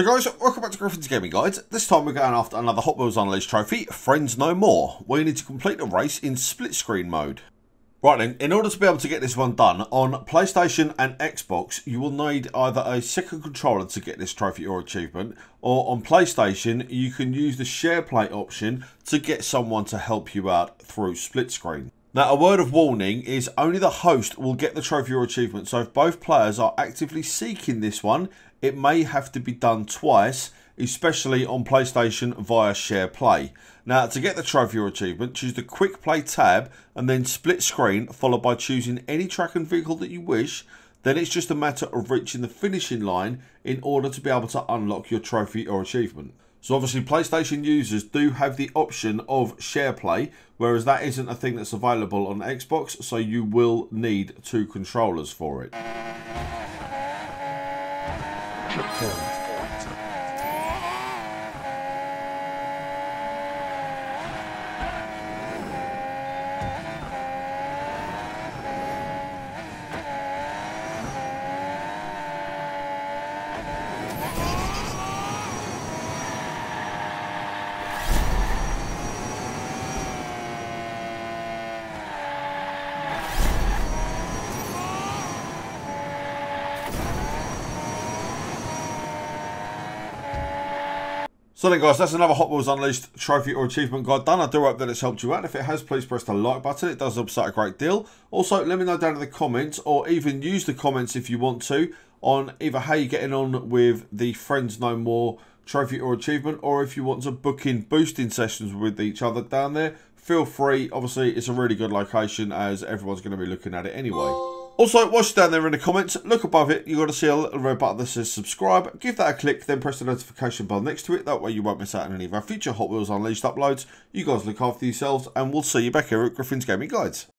Hey guys, welcome back to Griffin's Gaming Guides. This time we're going after another Hot Wheels Unleashed trophy, Friends No More, where you need to complete a race in split screen mode. Right then, in order to be able to get this one done, on PlayStation and Xbox, you will need either a second controller to get this trophy or achievement, or on PlayStation, you can use the Share Play option to get someone to help you out through split screen. Now, a word of warning is only the host will get the trophy or achievement, so if both players are actively seeking this one, it may have to be done twice, especially on PlayStation via Share Play. Now, to get the trophy or achievement, choose the Quick Play tab and then split screen, followed by choosing any track and vehicle that you wish. Then it's just a matter of reaching the finishing line in order to be able to unlock your trophy or achievement. So obviously PlayStation users do have the option of Share Play, whereas that isn't a thing that's available on Xbox, so you will need two controllers for it. So then guys, that's another Hot Wheels Unleashed trophy or achievement guide done. I do hope that it's helped you out. If it has, please press the like button. It does help us out a great deal. Also, let me know down in the comments, or even use the comments if you want to, on either how you're getting on with the Friends No More trophy or achievement, or if you want to book in boosting sessions with each other down there, feel free. Obviously, it's a really good location as everyone's going to be looking at it anyway. Also, whilst you're down there in the comments, look above it, you're going to see a little red button that says subscribe. Give that a click, then press the notification bell next to it. That way you won't miss out on any of our future Hot Wheels Unleashed uploads. You guys look after yourselves, and we'll see you back here at Griffin's Gaming Guides.